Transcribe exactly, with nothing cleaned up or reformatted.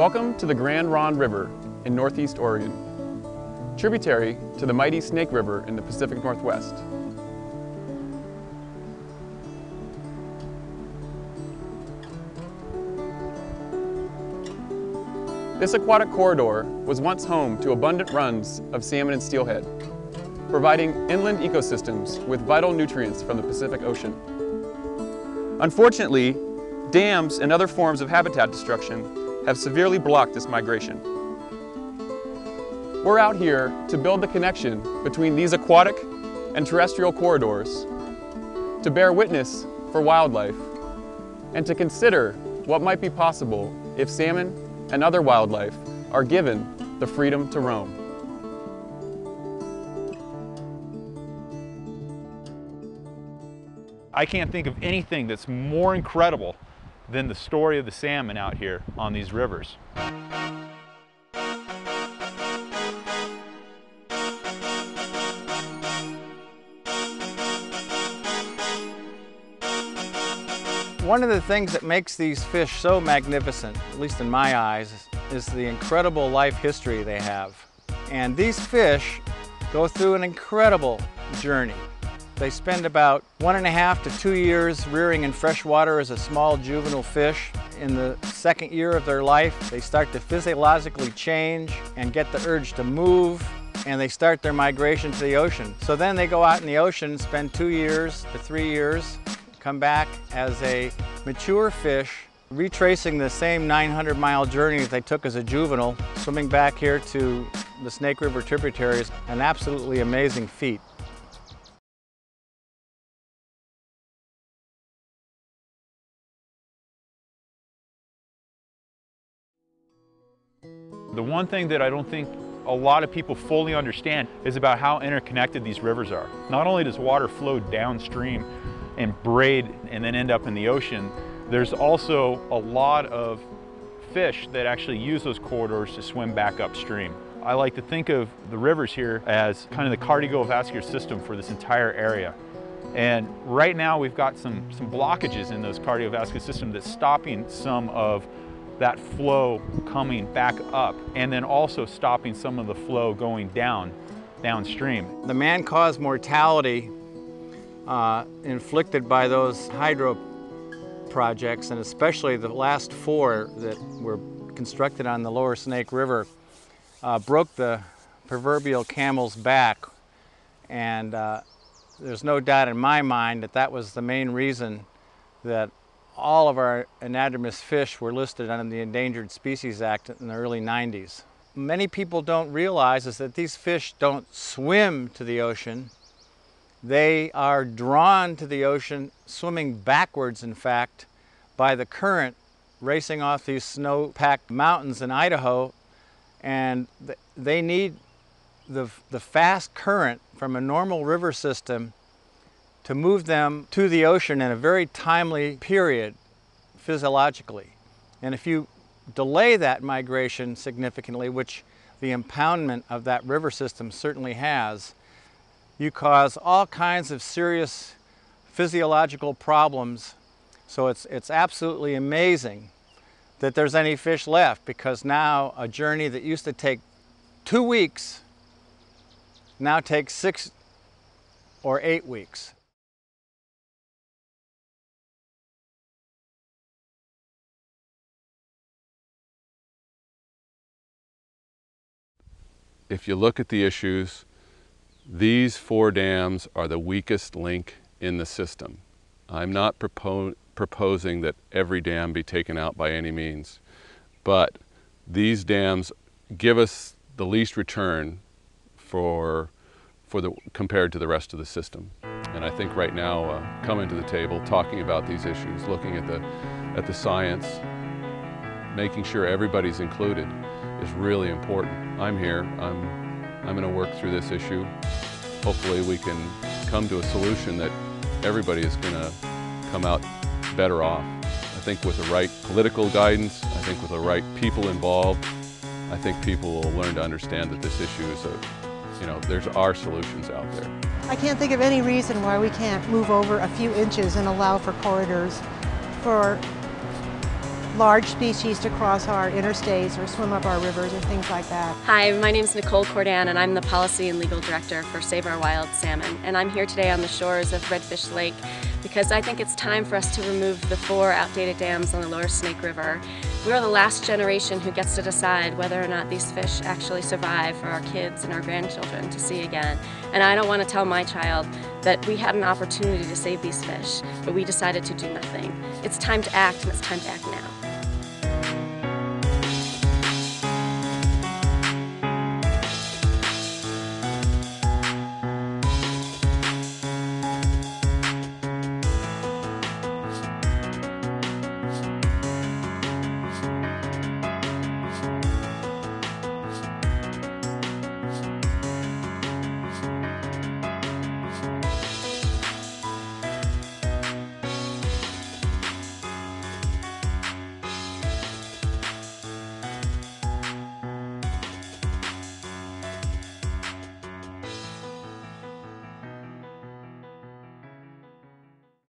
Welcome to the Grand Ronde River in Northeast Oregon, tributary to the mighty Snake River in the Pacific Northwest. This aquatic corridor was once home to abundant runs of salmon and steelhead, providing inland ecosystems with vital nutrients from the Pacific Ocean. Unfortunately, dams and other forms of habitat destruction have severely blocked this migration. We're out here to build the connection between these aquatic and terrestrial corridors, to bear witness for wildlife, and to consider what might be possible if salmon and other wildlife are given the freedom to roam. I can't think of anything that's more incredible than the story of the salmon out here on these rivers. One of the things that makes these fish so magnificent, at least in my eyes, is the incredible life history they have. And these fish go through an incredible journey. They spend about one and a half to two years rearing in fresh water as a small juvenile fish. In the second year of their life, they start to physiologically change and get the urge to move, and they start their migration to the ocean. So then they go out in the ocean, spend two years to three years, come back as a mature fish, retracing the same nine hundred mile journey that they took as a juvenile, swimming back here to the Snake River tributary is an absolutely amazing feat. The one thing that I don't think a lot of people fully understand is about how interconnected these rivers are. Not only does water flow downstream and braid and then end up in the ocean, there's also a lot of fish that actually use those corridors to swim back upstream. I like to think of the rivers here as kind of the cardiovascular system for this entire area. And right now we've got some, some blockages in those cardiovascular system that's stopping some of that flow coming back up, and then also stopping some of the flow going down, downstream. The man-caused mortality Uh, inflicted by those hydro projects, and especially the last four that were constructed on the Lower Snake River, uh, broke the proverbial camel's back. And uh, there's no doubt in my mind that that was the main reason that all of our anadromous fish were listed under the Endangered Species Act in the early nineties. Many people don't realize is that these fish don't swim to the ocean. They are drawn to the ocean, swimming backwards, in fact, by the current racing off these snow-packed mountains in Idaho, and they need the, the fast current from a normal river system to move them to the ocean in a very timely period physiologically. And if you delay that migration significantly, which the impoundment of that river system certainly has, you cause all kinds of serious physiological problems. So it's, it's absolutely amazing that there's any fish left, because now a journey that used to take two weeks now takes six or eight weeks. If you look at the issues, these four dams are the weakest link in the system. I'm not propo- proposing that every dam be taken out by any means, but these dams give us the least return for, for the, compared to the rest of the system. And I think right now, uh, coming to the table, talking about these issues, looking at the, at the science, making sure everybody's included is really important. I'm here. I'm, I'm going to work through this issue. Hopefully we can come to a solution that everybody is going to come out better off. I think with the right political guidance, I think with the right people involved, I think people will learn to understand that this issue is a, you know, there's our solutions out there. I can't think of any reason why we can't move over a few inches and allow for corridors for large species to cross our interstates or swim up our rivers and things like that. Hi, my name is Nicole Cordan and I'm the Policy and Legal Director for Save Our Wild Salmon, and I'm here today on the shores of Redfish Lake because I think it's time for us to remove the four outdated dams on the Lower Snake River. We're the last generation who gets to decide whether or not these fish actually survive for our kids and our grandchildren to see again. And I don't want to tell my child that we had an opportunity to save these fish, but we decided to do nothing. It's time to act, and it's time to act now.